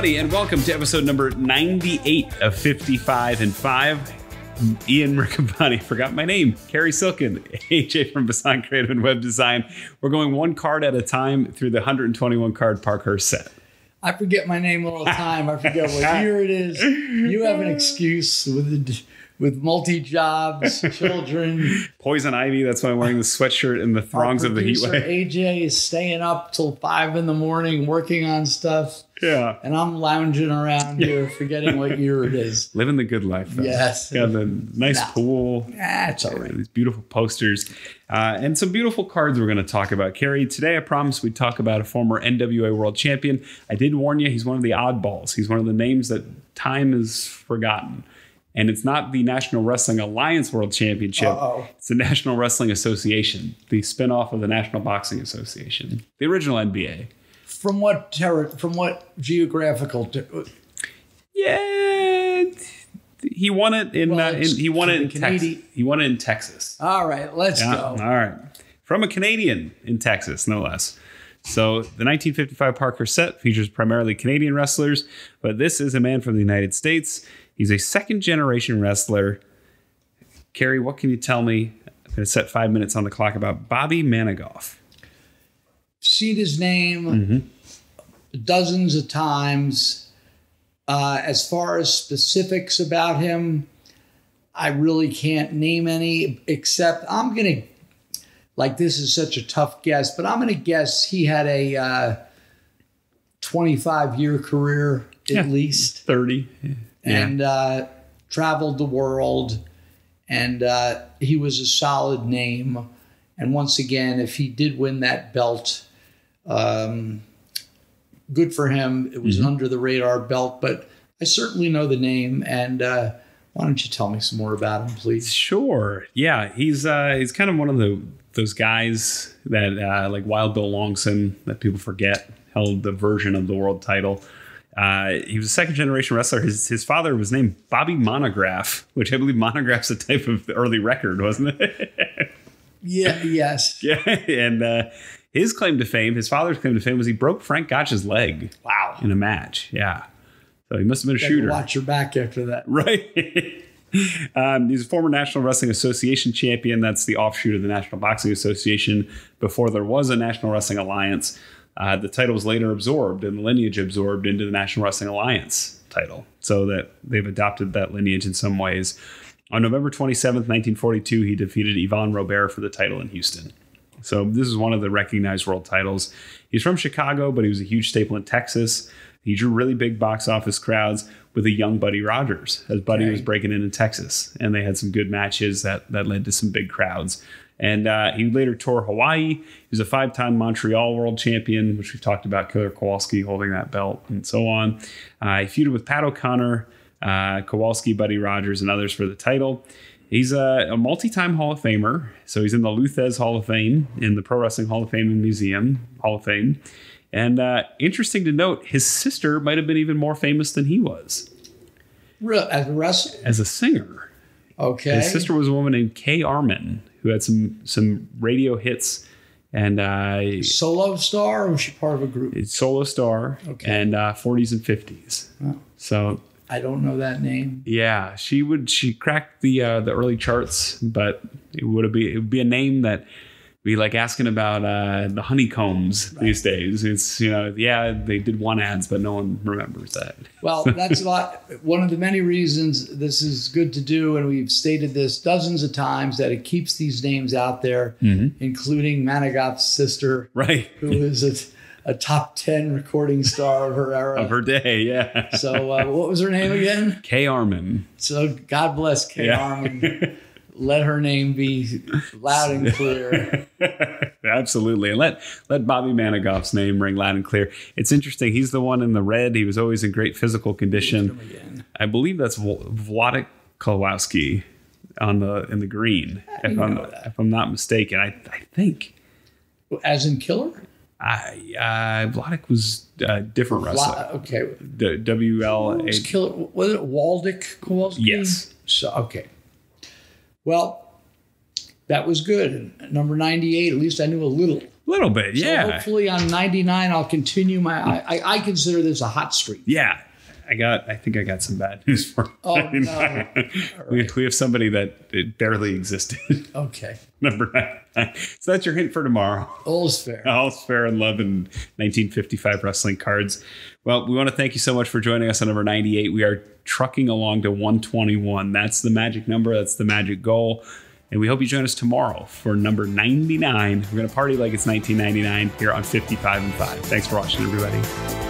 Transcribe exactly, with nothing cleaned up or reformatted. everybody, and welcome to episode number ninety-eight of fifty-five and five. Ian Riccaboni, forgot my name, Carrie Silkin, A J from Besan Creative and Web Design. We're going one card at a time through the one hundred twenty-one card Parker set. I forget my name all the time. I forget what year it is. You have an excuse with the, with multi-jobs, children. Poison Ivy, that's why I'm wearing the sweatshirt in the throngs of the heat wave. A J is staying up till five in the morning working on stuff. Yeah. And I'm lounging around yeah. here forgetting what year it is. Living the good life, though. Yes. Got the nice nah. pool. Nah, it's all right. These beautiful posters. Uh, and some beautiful cards we're going to talk about. Carrie, today I promised we'd talk about a former N W A world champion. I did warn you, he's one of the oddballs. He's one of the names that time has forgotten. And it's not the National Wrestling Alliance World Championship. Uh-oh. It's the National Wrestling Association, the spinoff of the National Boxing Association, the original N B A. From what terri- From what geographical? Ter yeah, he won it in. Well, uh, in he won it in Texas. He won it in Texas. All right, let's yeah, go. All right, from a Canadian in Texas, no less. So the nineteen fifty-five Parker set features primarily Canadian wrestlers, but this is a man from the United States. He's a second generation wrestler. Carrie, what can you tell me? I'm going to set five minutes on the clock about Bobby Managoff. Seen his name mm-hmm. dozens of times. Uh, as far as specifics about him, I really can't name any, except I'm going to, like this is such a tough guess, but I'm going to guess he had a uh, twenty-five year career at yeah, least. thirty. Yeah. And uh, traveled the world. And uh, he was a solid name. And once again, if he did win that belt, Um, good for him. It was mm-hmm. an under the radar belt, but I certainly know the name. And uh, why don't you tell me some more about him, please? Sure. Yeah, he's uh, he's kind of one of the those guys that uh, like Wild Bill Longson that people forget held the version of the world title. Uh, he was a second generation wrestler. His his father was named Bobby Managoff, which I believe Monograph's a type of early record, wasn't it? Yeah. Yes. Yeah. And uh, his claim to fame, his father's claim to fame, was he broke Frank Gotch's leg. Wow. In a match. Yeah. So he must have been a shooter. Watch your back after that. Right. um, he's a former National Wrestling Association champion. That's the offshoot of the National Boxing Association before there was a National Wrestling Alliance. Uh, the title was later absorbed and the lineage absorbed into the National Wrestling Alliance title, so that they've adopted that lineage in some ways. On November twenty-seventh, nineteen forty-two, he defeated Yvonne Robert for the title in Houston. So this is one of the recognized world titles. He's from Chicago, but he was a huge staple in Texas. He drew really big box office crowds with a young Buddy Rogers as Buddy okay. was breaking into Texas. And they had some good matches that, that led to some big crowds. And uh, he later toured Hawaii. He was a five-time Montreal world champion, which we've talked about, Killer Kowalski holding that belt and so on. Uh, he feuded with Pat O'Connor, Uh, Kowalski, Buddy Rogers, and others for the title. He's a, a multi-time Hall of Famer. So he's in the Luthez Hall of Fame, in the Pro Wrestling Hall of Fame and Museum Hall of Fame. And uh, interesting to note, his sister might have been even more famous than he was. As a wrestler? As a singer. Okay. His sister was a woman named Kay Armenton, who had some, some radio hits. And uh, solo star, or was she part of a group? Solo star. Okay. And uh, forties and fifties. Wow. So I don't know that name. Yeah, she would. She cracked the uh, the early charts, but it would be it would be a name that be like asking about uh, the honeycombs right. these days. It's you know, yeah, they did one ads, but no one remembers that. Well, that's a lot. One of the many reasons this is good to do, and we've stated this dozens of times, that it keeps these names out there, mm-hmm. including Managoff's sister, right? Who is it? A top ten recording star of her era. Of her day, yeah. So uh, what was her name again? Kay Armenton. So God bless Kay yeah. Armenton. Let her name be loud and clear. Absolutely. And let, let Bobby Managoff's name ring loud and clear. It's interesting. He's the one in the red. He was always in great physical condition. I believe that's Vladek Kowalski on the, in the green, if I'm, if I'm not mistaken. I, I think. As in Killer? I, uh, Vladek was a uh, different wrestler. Vla okay. The W L A. Was, Killer, was it Vladek Kowalski? Yes. So, okay. Well, that was good. Number ninety-eight, at least I knew a little. A little bit, yeah. So hopefully on ninety-nine, I'll continue my, I, I, I consider this a hot streak. Yeah. I got, I think I got some bad news for oh, ninety-nine. No. Right. We, we have somebody that it barely existed. Okay. Number nine. So that's your hint for tomorrow. All's fair. All's fair in love and nineteen fifty-five wrestling cards. Well, we want to thank you so much for joining us on number ninety-eight. We are trucking along to one twenty-one. That's the magic number. That's the magic goal. And we hope you join us tomorrow for number ninety-nine. We're going to party like it's nineteen ninety-nine here on fifty-five and five. Thanks for watching, everybody.